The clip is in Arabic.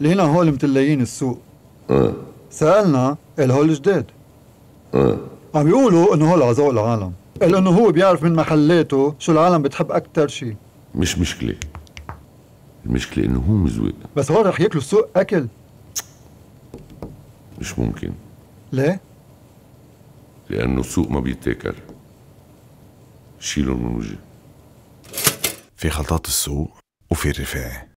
اللي هنا هول متلاقيين السوق. سالنا قال هول جداد. عم يقولوا انه هول على ذوق العالم، قال انه هو بيعرف من محلاته شو العالم بتحب اكثر شيء. مش مشكله، المشكله انه هو مزوق. بس هول رح ياكلوا السوق اكل. مش ممكن. ليه؟ لانه السوق ما بيتاكل. شيلهم من وجهي. في خلطات السوق وفي الرفاعي.